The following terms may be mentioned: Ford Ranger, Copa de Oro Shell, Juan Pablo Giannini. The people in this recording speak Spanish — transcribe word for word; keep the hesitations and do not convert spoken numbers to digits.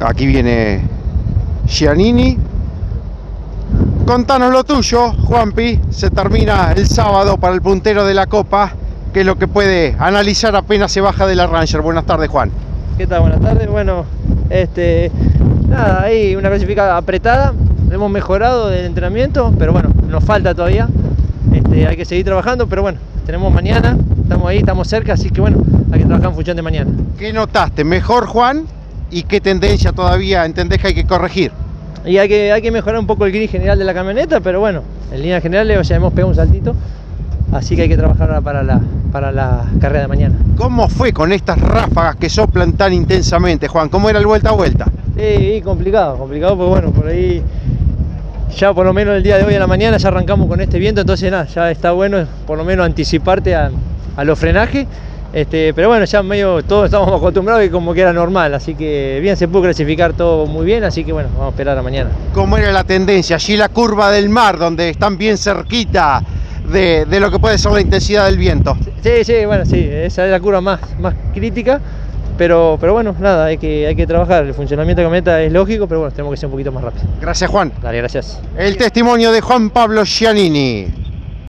Aquí viene Giannini. Contanos lo tuyo, Juanpi. Se termina el sábado para el puntero de la Copa, que es lo que puede analizar apenas se baja de la Ranger. Buenas tardes, Juan. ¿Qué tal? Buenas tardes. Bueno, este, nada, ahí una clasificada apretada. Hemos mejorado del entrenamiento, pero bueno, nos falta todavía. Este, hay que seguir trabajando, pero bueno, tenemos mañana, estamos ahí, estamos cerca, así que bueno, hay que trabajar en función de mañana. ¿Qué notaste? ¿Mejor, Juan? ¿Y qué tendencia todavía entendés que hay que corregir? Y hay que, hay que mejorar un poco el gris general de la camioneta, pero bueno, en líneas generales, o sea, hemos pegado un saltito, así que hay que trabajar ahora para la, para la carrera de mañana. ¿Cómo fue con estas ráfagas que soplan tan intensamente, Juan? ¿Cómo era el vuelta a vuelta? Sí, complicado, complicado, porque bueno, por ahí ya por lo menos el día de hoy a la mañana ya arrancamos con este viento, entonces nada, ya está bueno por lo menos anticiparte a, a los frenajes. Este, pero bueno, ya medio todos estamos acostumbrados y como que era normal, así que bien, se pudo clasificar todo muy bien, así que bueno, vamos a esperar a mañana. ¿Cómo era la tendencia? Allí la curva del mar, donde están bien cerquita de, de lo que puede ser la intensidad del viento. Sí, sí, bueno, sí, esa es la curva más, más crítica, pero, pero bueno, nada, hay que, hay que trabajar, el funcionamiento de la camioneta es lógico, pero bueno, tenemos que ser un poquito más rápido. Gracias, Juan. Dale, gracias. El testimonio de Juan Pablo Giannini.